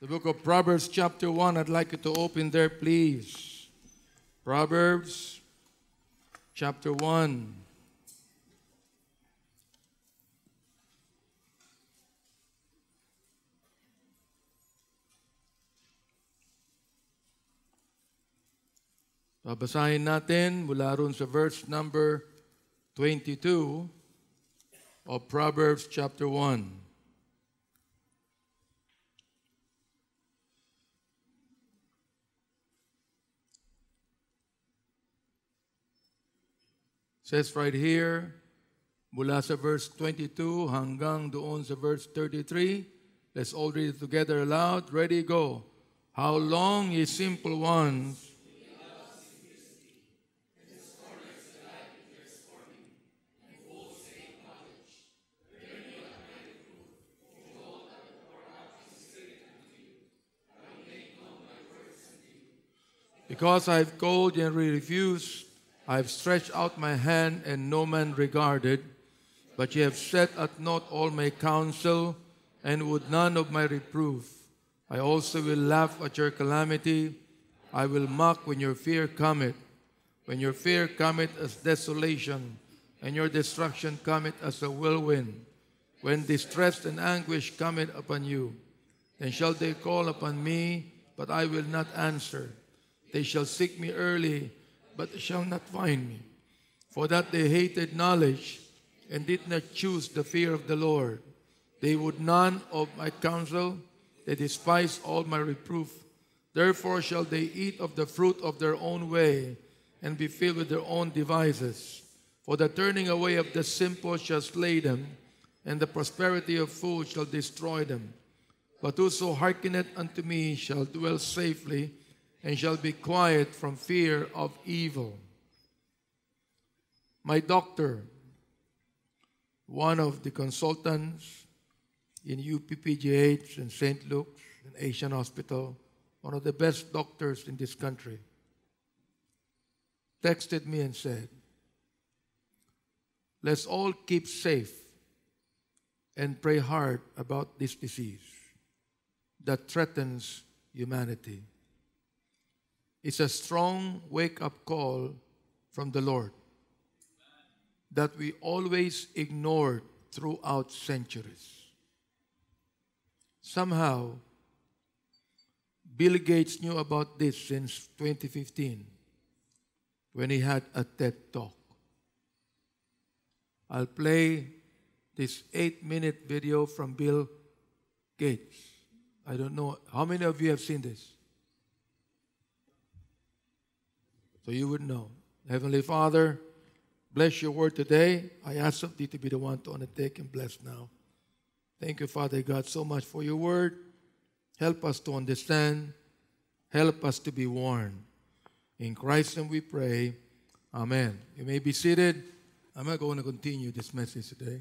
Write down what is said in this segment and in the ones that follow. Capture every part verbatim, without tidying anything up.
The book of Proverbs chapter one, I'd like you to open there, please. Proverbs chapter one. Babasahin natin mula roon sa verse number twenty-two of Proverbs chapter one. Says right here, mula sa verse twenty-two hanggang doon sa verse thirty-three. Let's all read it together aloud. Ready, go. How long, ye simple ones, because I have called and refused, I have stretched out my hand and no man regarded, but ye have set at naught all my counsel, and would none of my reproof. I also will laugh at your calamity, I will mock when your fear cometh. When your fear cometh as desolation, and your destruction cometh as a whirlwind, when distress and anguish cometh upon you, then shall they call upon me, but I will not answer. They shall seek me early, but they shall not find me. For that they hated knowledge, and did not choose the fear of the Lord. They would none of my counsel, they despised all my reproof. Therefore shall they eat of the fruit of their own way, and be filled with their own devices. For the turning away of the simple shall slay them, and the prosperity of fools shall destroy them. But whoso hearkeneth unto me shall dwell safely, and shall be quiet from fear of evil. My doctor, one of the consultants in U P P G H and Saint Luke's, an Asian hospital, one of the best doctors in this country, texted me and said, let's all keep safe and pray hard about this disease that threatens humanity. It's a strong wake-up call from the Lord that we always ignored throughout centuries. Somehow, Bill Gates knew about this since twenty fifteen when he had a TED Talk. I'll play this eight-minute video from Bill Gates. I don't know, how many of you have seen this? So you would know. Heavenly Father, bless your word today. I ask of thee to be the one to undertake and bless now. Thank you, Father God, so much for your word. Help us to understand. Help us to be warned. In Christ's name we pray. Amen. You may be seated. I'm not going to continue this message today.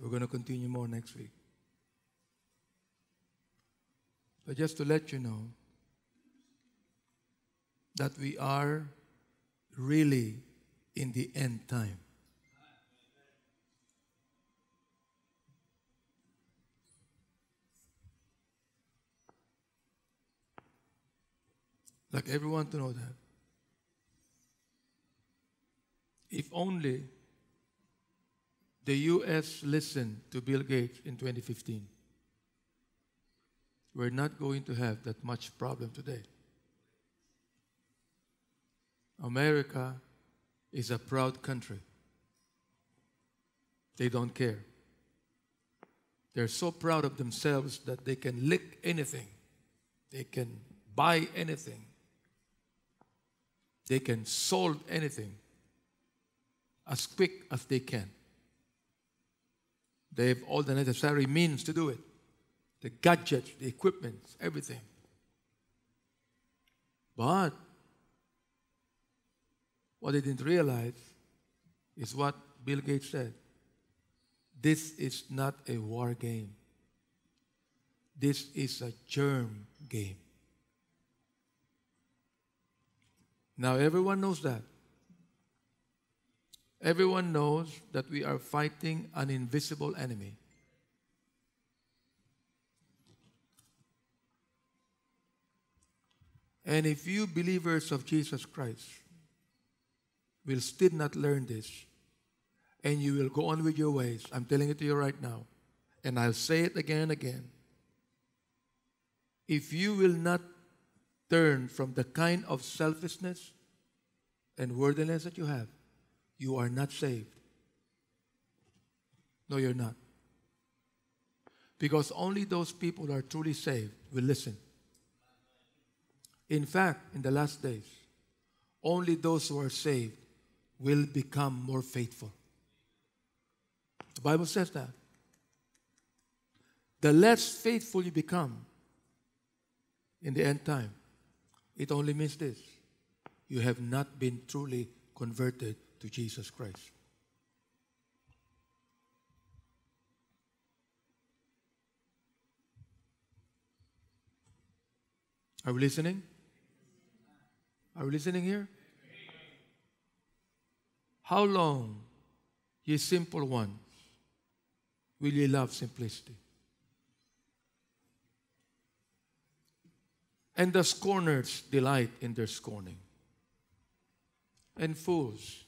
We're going to continue more next week. But just to let you know, that we are really in the end time. Like everyone to know that. If only the U S listened to Bill Gates in twenty fifteen, we're not going to have that much problem today. America is a proud country. They don't care. They're so proud of themselves that they can lick anything. They can buy anything. They can solve anything as quick as they can. They have all the necessary means to do it. The gadgets, the equipment, everything. But what they didn't realize is what Bill Gates said. This is not a war game. This is a germ game. Now everyone knows that. Everyone knows that we are fighting an invisible enemy. And if you believers of Jesus Christ will still not learn this, and you will go on with your ways, I'm telling it to you right now, and I'll say it again and again, if you will not turn from the kind of selfishness and worldliness that you have, you are not saved. No, you're not. Because only those people who are truly saved will listen. In fact, in the last days, only those who are saved will become more faithful. The Bible says that. The less faithful you become in the end time, it only means this: you have not been truly converted to Jesus Christ. Are we listening? Are we listening here? How long, ye simple ones, will ye love simplicity? And the scorners delight in their scorning, and fools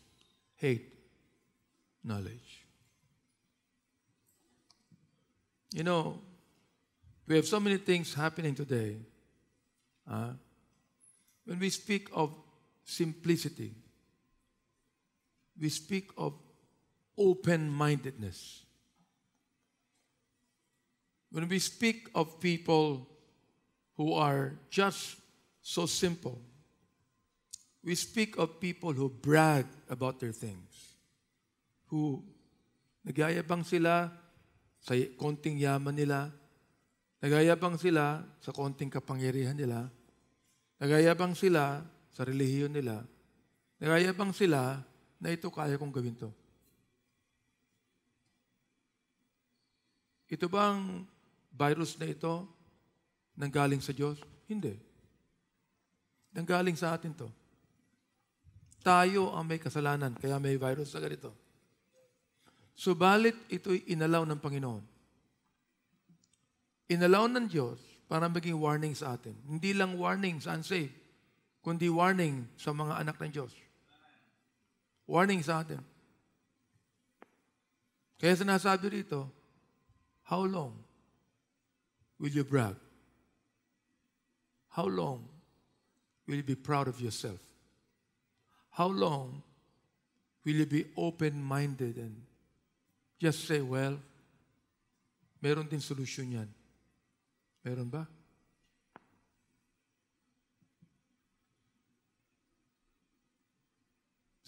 hate knowledge. You know, we have so many things happening today. Uh, when we speak of simplicity, we speak of open-mindedness. When we speak of people who are just so simple, we speak of people who brag about their things, who nagyayabang sila sa konting yaman nila, nagyayabang sila sa konting kapangyarihan nila, nagyayabang sila sa relihiyon nila, nagyayabang sila na ito kaya kong gawin to. Ito bang virus na ito nanggaling sa Diyos? Hindi. Nanggaling sa atin to. Tayo ang may kasalanan, kaya may virus na ganito. Subalit ito'y inalaw ng Panginoon. Inalaw ng Diyos para maging warning sa atin. Hindi lang warning sa unsaved, kundi warning sa mga anak ng Diyos. Warning sa atin. Kaya sinasabi rito, how long will you brag? How long will you be proud of yourself? How long will you be open-minded and just say, well, meron din solusyon yan. Meron ba?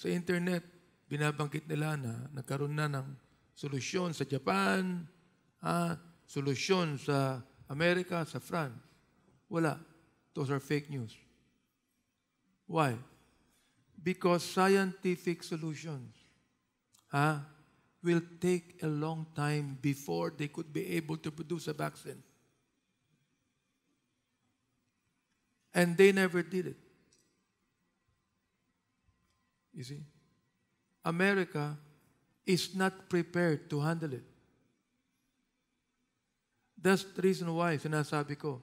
Sa internet, binabanggit nila na nagkaroon na ng solusyon sa Japan, ah, solusyon sa Amerika, sa France. Wala. Those are fake news. Why? Because scientific solutions ah, will take a long time before they could be able to produce a vaccine. And they never did it. You see, America is not prepared to handle it. That's the reason why, sinasabi ko,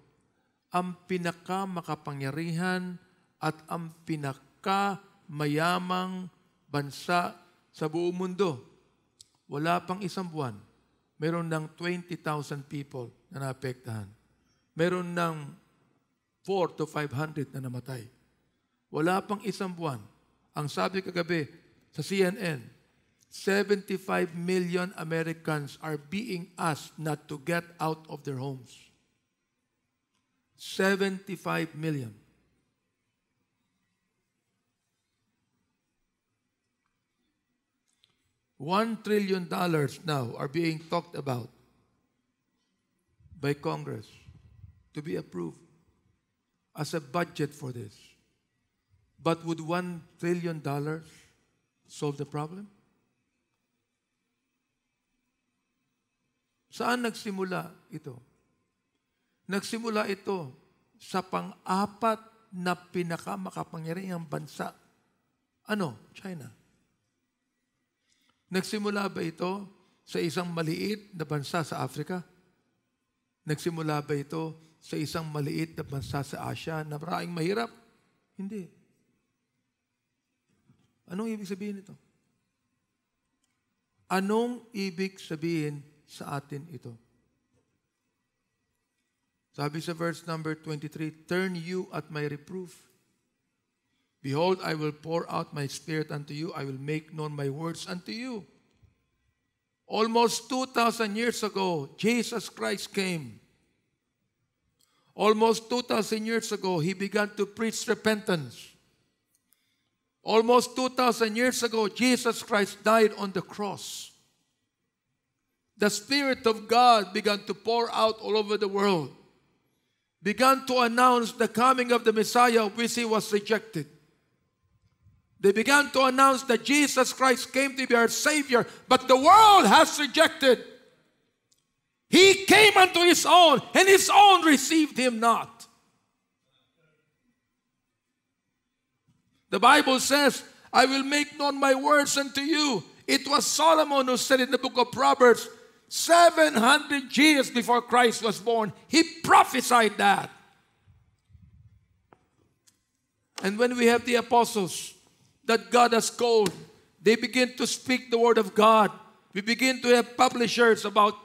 ang pinakamakapangyarihan at ang pinakamayamang bansa sa buong mundo, wala pang isang buwan, meron ng twenty thousand people na naapektahan. Meron ng four to five hundred na namatay. Wala pang isang buwan. Ang sabi kagabi sa C N N, seventy-five million Americans are being asked not to get out of their homes. seventy-five million. One trillion dollars now are being talked about by Congress to be approved as a budget for this. But would one trillion dollars solve the problem? Saan nagsimula ito? Nagsimula ito sa pang-apat na pinakamakapangyarihang bansa. Ano? China. Nagsimula ba ito sa isang maliit na bansa sa Africa? Nagsimula ba ito sa isang maliit na bansa sa Asia na maraming mahirap? Hindi. Anong ibig sabihin ito? Anong ibig sabihin sa atin ito? Sabi sa verse number twenty-three, turn you at my reproof. Behold, I will pour out my spirit unto you. I will make known my words unto you. Almost two thousand years ago, Jesus Christ came. Almost two thousand years ago, He began to preach repentance. Almost two thousand years ago, Jesus Christ died on the cross. The Spirit of God began to pour out all over the world. Began to announce the coming of the Messiah, which He was rejected. They began to announce that Jesus Christ came to be our Savior, but the world has rejected. He came unto His own, and His own received Him not. The Bible says, I will make known my words unto you. It was Solomon who said in the book of Proverbs, seven hundred years before Christ was born, he prophesied that. And when we have the apostles that God has called, they begin to speak the word of God. We begin to have publishers about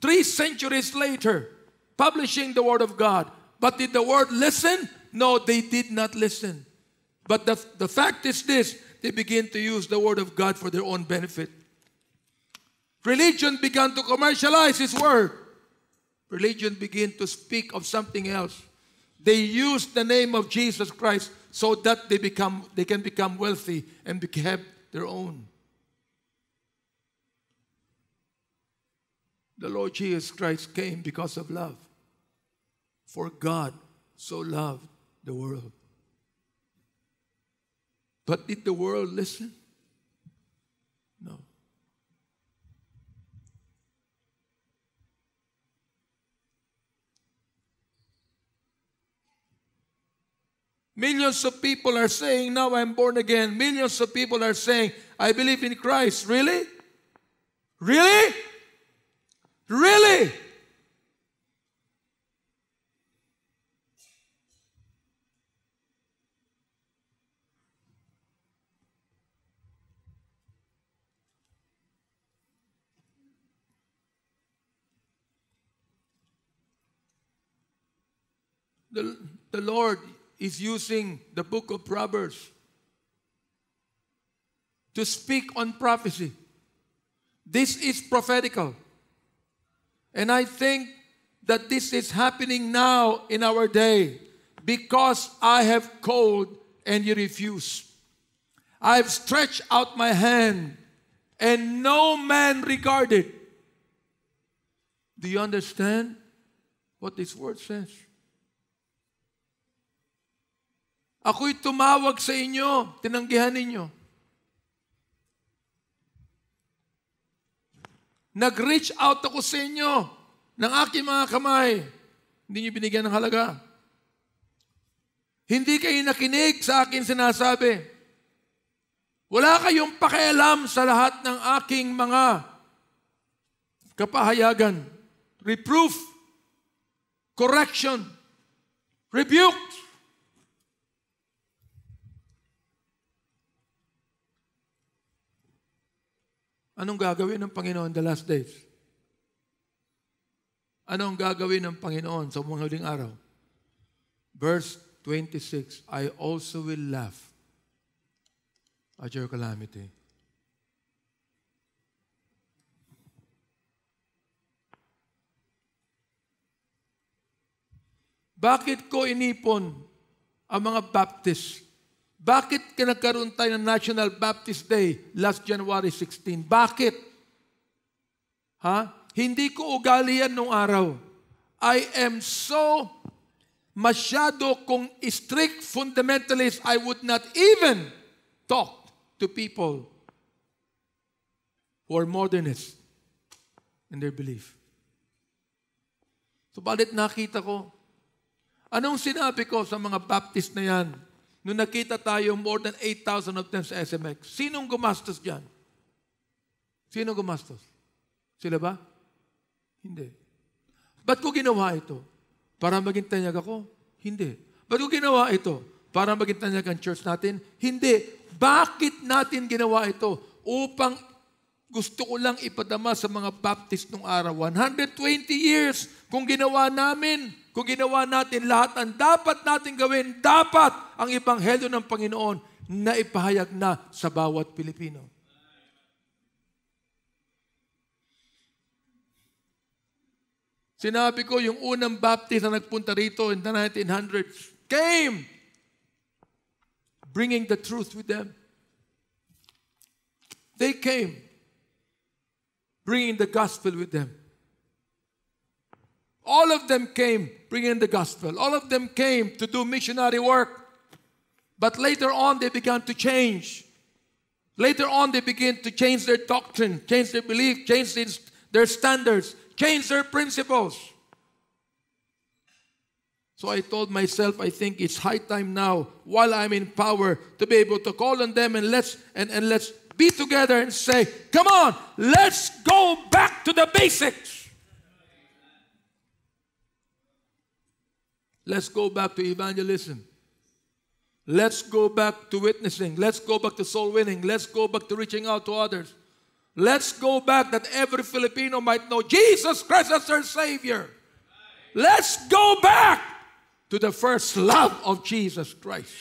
three centuries later publishing the word of God. But did the word listen? No, they did not listen. But the, the fact is this, they begin to use the word of God for their own benefit. Religion began to commercialize His word. Religion began to speak of something else. They used the name of Jesus Christ so that they, become, they can become wealthy and have their own. The Lord Jesus Christ came because of love. For God so loved the world. But did the world listen? No. Millions of people are saying, now I'm born again. Millions of people are saying, I believe in Christ. Really? Really? Really? The, the Lord is using the book of Proverbs to speak on prophecy. This is prophetical. And I think that this is happening now in our day because I have called and you refuse. I have stretched out my hand and no man regarded. Do you understand what this word says? Ako'y tumawag sa inyo, tinanggihan ninyo. Nag-reach out ako sa inyo ng aking mga kamay. Hindi niyo binigyan ng halaga. Hindi kayo nakinig sa akin sinasabi. Wala kayong pakialam sa lahat ng aking mga kapahayagan. Reproof, correction, rebuke. Anong gagawin ng Panginoon the last days? Anong gagawin ng Panginoon sa mga huling araw? Verse twenty-six, I also will laugh at your calamity. Bakit ko inipon ang mga Baptist? Bakit nagkaroon tayo ng National Baptist Day last January sixteenth? Bakit? Ha? Hindi ko ugali yan nung araw. I am so masyado kung strict fundamentalist, I would not even talk to people who are modernists in their belief. So balit nakita ko, anong sinabi ko sa mga Baptist na yan? Nung nakita tayo, more than eight thousand of them sa S M X. Sinong gumastos dyan? Sino gumastos? Sila ba? Hindi. Ba't ko ginawa ito? Para maging tanyag ako? Hindi. Ba't ko ginawa ito? Para magintanyagan church natin? Hindi. Bakit natin ginawa ito? Upang gusto ko lang ipadama sa mga Baptist nung araw. one hundred twenty years kung ginawa namin, kung ginawa natin lahat ang dapat natin gawin, dapat ang Ebanghelyo ng Panginoon na ipahayag na sa bawat Pilipino. Sinabi ko, yung unang Baptist na nagpunta rito in the nineteen hundreds came bringing the truth with them. They came bringing the gospel with them. All of them came bringing the gospel. All of them came to do missionary work. But later on, they began to change. Later on, they began to change their doctrine, change their belief, change their standards, change their principles. So I told myself, I think it's high time now, while I'm in power, to be able to call on them and let's, and, and let's be together and say, come on, let's go back to the basics. Let's go back to evangelism. Let's go back to witnessing. Let's go back to soul winning. Let's go back to reaching out to others. Let's go back that every Filipino might know Jesus Christ as their Savior. Let's go back to the first love of Jesus Christ.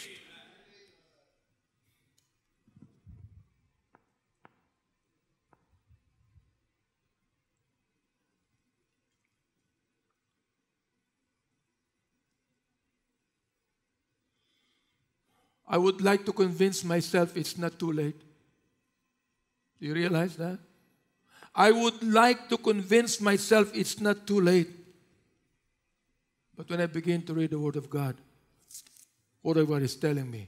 I would like to convince myself it's not too late. Do you realize that? I would like to convince myself it's not too late. But when I begin to read the Word of God, whatever is telling me,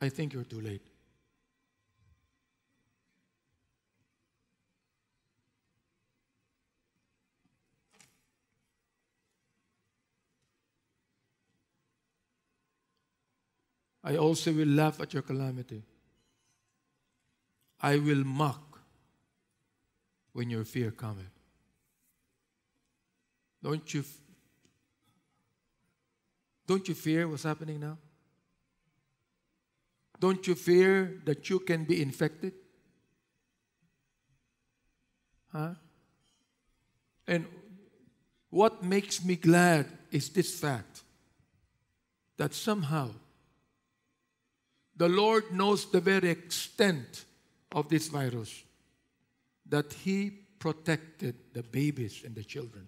I think you're too late. I also will laugh at your calamity. I will mock when your fear cometh. Don't you, don't you fear what's happening now? Don't you fear that you can be infected? Huh? And what makes me glad is this fact, that somehow the Lord knows the very extent of this virus, that He protected the babies and the children.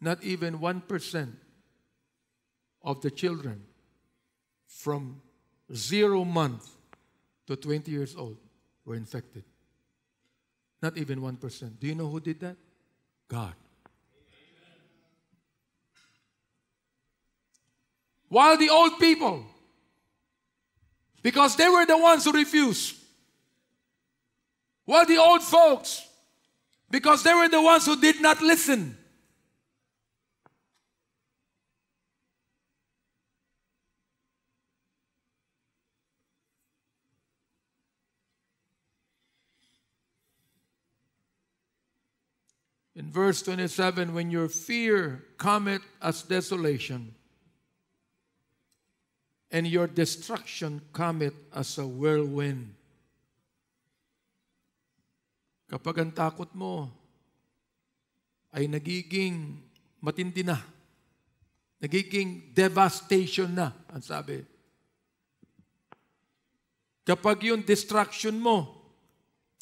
Not even one percent of the children from zero month to twenty years old were infected. Not even one percent. Do you know who did that? God. While the old people, because they were the ones who refused. While the old folks, because they were the ones who did not listen. In verse twenty-seven, when your fear cometh as desolation, and your destruction cometh as a whirlwind. Kapag ang takot mo ay nagiging matindi na, nagiging devastation na, ang sabi. Kapag yung destruction mo,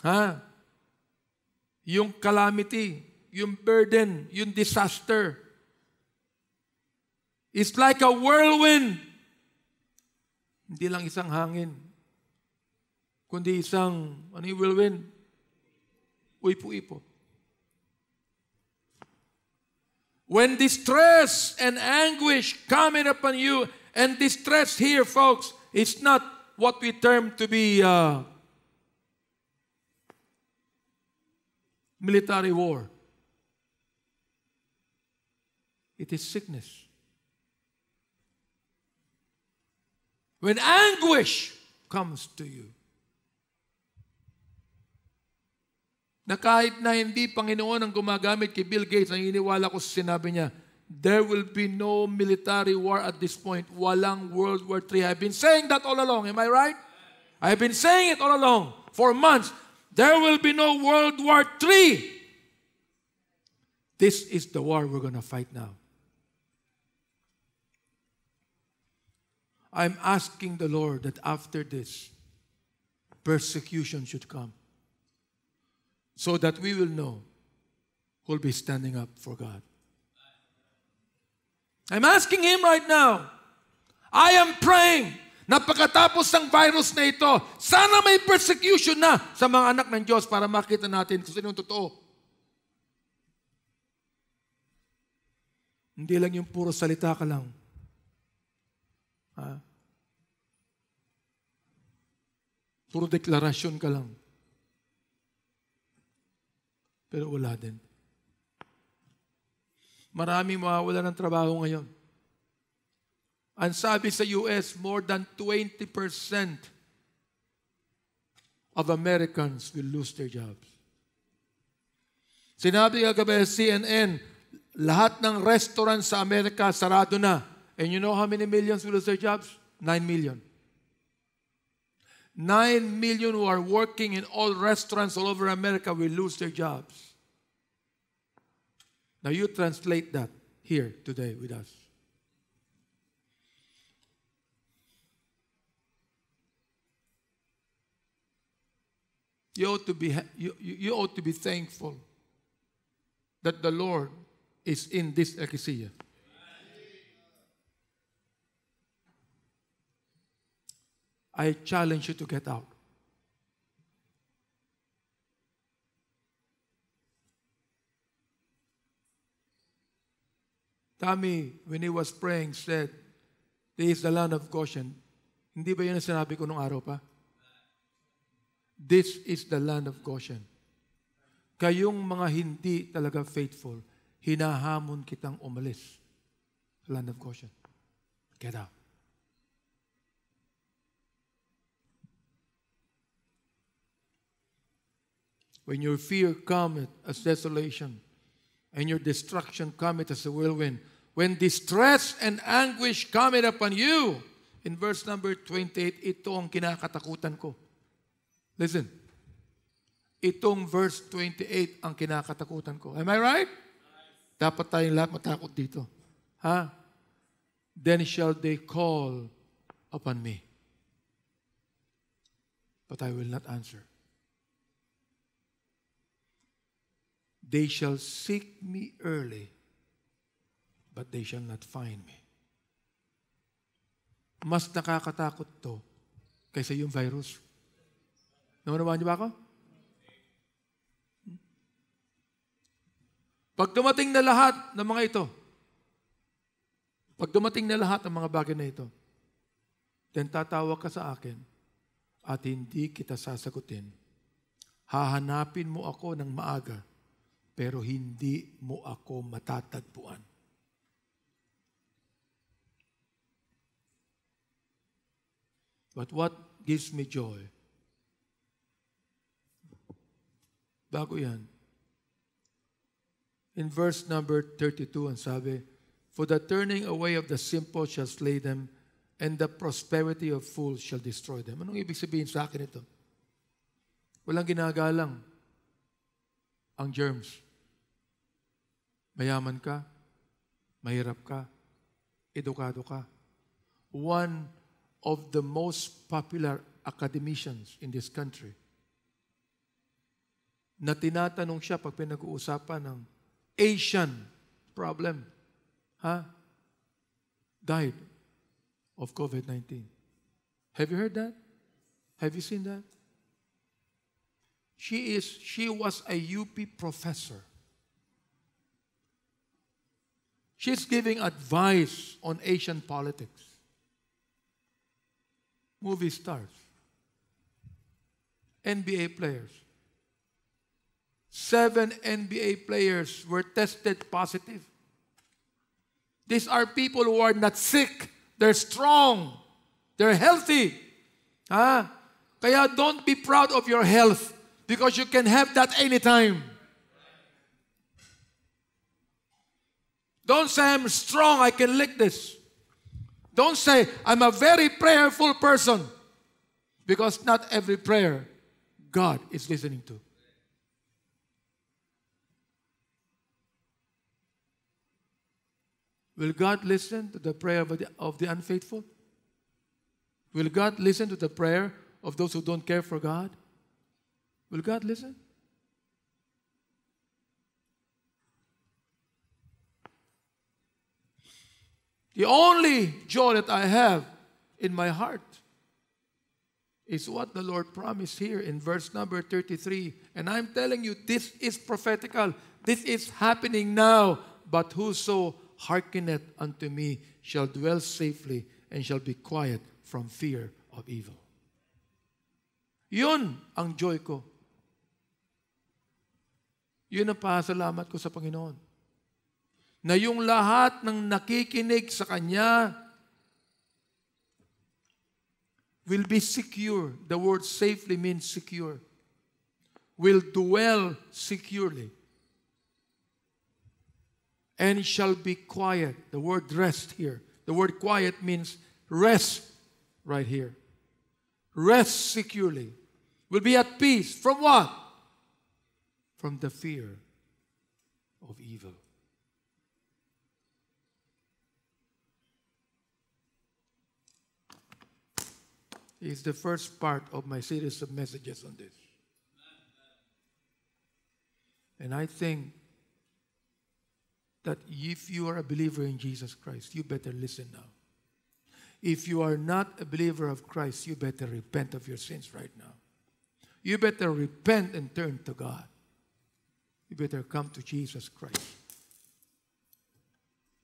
ha, yung calamity, yung burden, yung disaster, it's like a whirlwind. Hindi lang isang hangin, kundi isang, ano yung whirlwind? Uipo-ipo. When distress and anguish coming upon you, and distress here, folks, it's not what we term to be uh, military war. It is sickness. When anguish comes to you. na kahit na hindi Panginoon ang gumagamit kay Bill Gates, naniniwala ko sa sinabi niya, there will be no military war at this point. Walang World War Three. I've been saying that all along. Am I right? I've been saying it all along for months. There will be no World War Three. This is the war we're going to fight now. I'm asking the Lord that after this, persecution should come, so that we will know who will be standing up for God. I'm asking Him right now. I am praying na pagkatapos ng virus na ito, sana may persecution na sa mga anak ng Diyos para makita natin kung sino yung totoo. Hindi lang yung puro salita ka lang. Ha? Puro deklarasyon ka lang. Pero wala din. Marami mawawala ng trabaho ngayon. Ang sabi sa U S, more than twenty percent of Americans will lose their jobs. Sinabi kagabi sa C N N, lahat ng restaurant sa Amerika sarado na. And you know how many millions will lose their jobs? nine million. nine million who are working in all restaurants all over America will lose their jobs. Now you translate that here today with us. You ought to be, you, you ought to be thankful that the Lord is in this ecclesia. I challenge you to get out. Tommy, when he was praying, said, "This is the land of Goshen." Hindi ba yun ang sinabi ko nung araw pa? This is the land of Goshen. Kayong mga hindi talaga faithful, hinahamon kitang umalis sa land of Goshen. Get out. When your fear cometh as desolation, and your destruction cometh as a whirlwind, when distress and anguish cometh upon you. In verse number twenty-eight, ito ang kinakatakutan ko. Listen. Itong verse twenty-eight ang kinakatakutan ko. Am I right? Yes. Dapat tayong lahat matakot dito. Ha? Then shall they call upon me, but I will not answer. They shall seek me early, but they shall not find me. Mas nakakatakot to kaysa yung virus. Naunawaan niyo ba ako? Pag dumating na lahat ng mga ito, pag dumating na lahat ng mga bagay na ito, then tatawag ka sa akin at hindi kita sasagutin. Hahanapin mo ako ng maaga, pero hindi mo ako matatagpuan. But what gives me joy? Bago yan. In verse number thirty-two, ang sabi, "For the turning away of the simple shall slay them, and the prosperity of fools shall destroy them." Anong ibig sabihin sa akin ito? Walang ginagalang ang germs. Mayaman ka, mahirap ka, edukado ka. One of the most popular academicians in this country, na tinatanong siya pag pinag-uusapan ng Asian problem, ha? Died of COVID nineteen. Have you heard that? Have you seen that? She is, she was a U P professor. She's giving advice on Asian politics. Movie stars. N B A players. Seven N B A players were tested positive. These are people who are not sick. They're strong. They're healthy. Ah, kaya don't be proud of your health. because you can have that anytime. Don't say, I'm strong, I can lick this. Don't say, I'm a very prayerful person. Because not every prayer God is listening to. Will God listen to the prayer of the, of the unfaithful? Will God listen to the prayer of those who don't care for God? Will God listen? The only joy that I have in my heart is what the Lord promised here in verse number thirty-three. And I'm telling you, this is prophetical. This is happening now. But whoso hearkeneth unto me shall dwell safely and shall be quiet from fear of evil. Yun ang joy ko. Yun ang pasalamat ko sa Panginoon. Na yung lahat ng nakikinig sa Kanya will be secure. The word safely means secure. Will dwell securely. And shall be quiet. The word rest here. The word quiet means rest right here. Rest securely. Will be at peace. From what? From the fear of evil. It's the first part of my series of messages on this. And I think that if you are a believer in Jesus Christ, you better listen now. If you are not a believer of Christ, you better repent of your sins right now. You better repent and turn to God. You better come to Jesus Christ.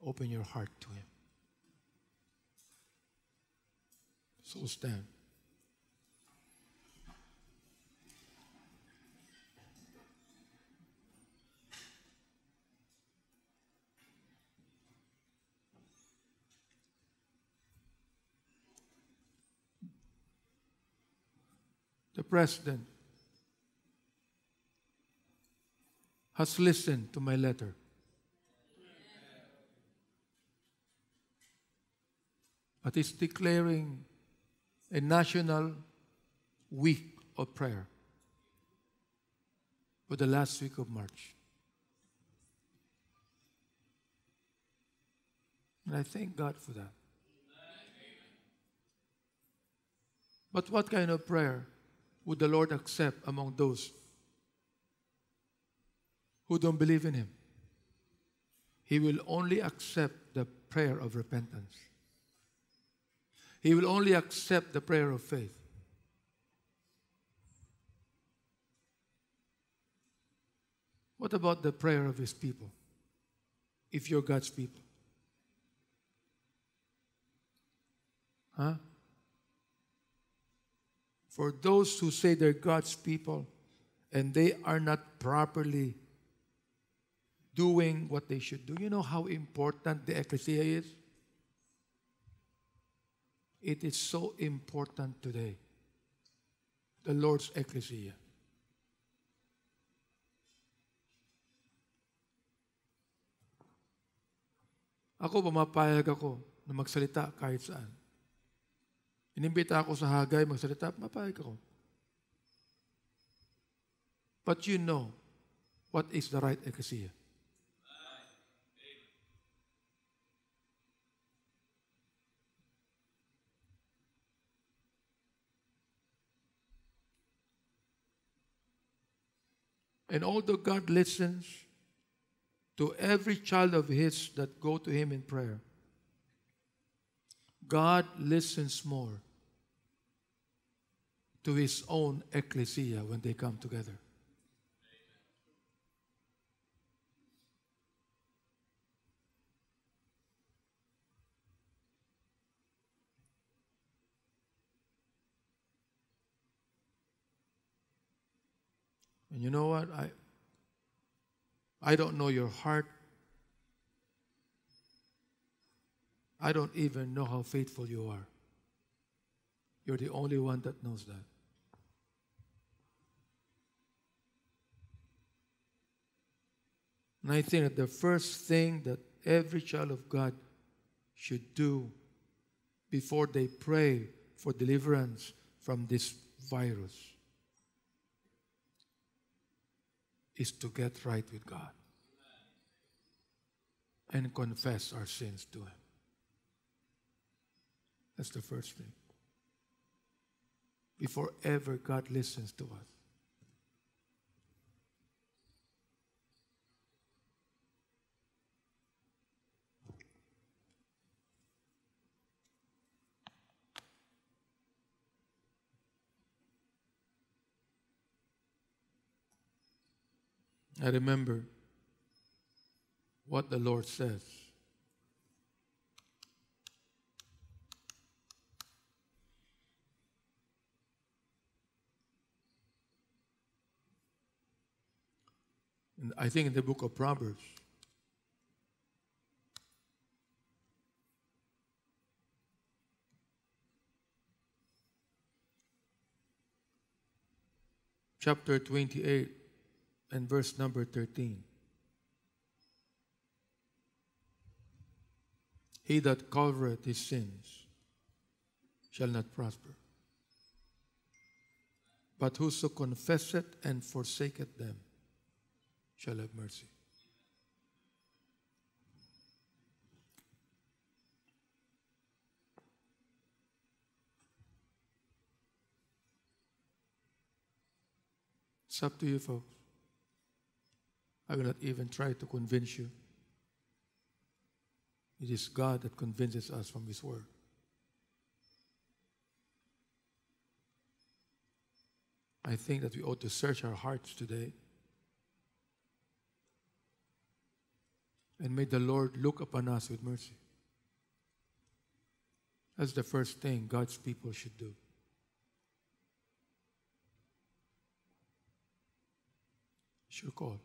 Open your heart to Him. So stand. The president has listened to my letter. But is declaring a national week of prayer for the last week of March. And I thank God for that. But what kind of prayer would the Lord accept among those who don't believe in Him? He will only accept the prayer of repentance. He will only accept the prayer of faith. What about the prayer of His people, if you're God's people? Huh? For those who say they're God's people and they are not properly doing what they should do, you know how important the ecclesia is? It is so important today, the Lord's ecclesia. Ako, pumapayag ako na magsalita kahit saan. Inimbita ako sa Hagay, magsalita, pumapayag ako. But you know what is the right ecclesia. And although God listens to every child of His that go to Him in prayer, God listens more to His own ecclesia when they come together. And you know what? I, I don't know your heart. I don't even know how faithful you are. You're the only one that knows that. And I think that the first thing that every child of God should do before they pray for deliverance from this virus is to get right with God and confess our sins to Him. That's the first thing. Before ever God listens to us. I remember what the Lord says. And I think in the book of Proverbs, chapter twenty-eight and verse number thirteen. He that covereth his sins shall not prosper, but whoso confesseth and forsaketh them shall have mercy. It's up to you, folks. I will not even try to convince you. It is God that convinces us from His Word. I think that we ought to search our hearts today. And may the Lord look upon us with mercy. That's the first thing God's people should do. Should call.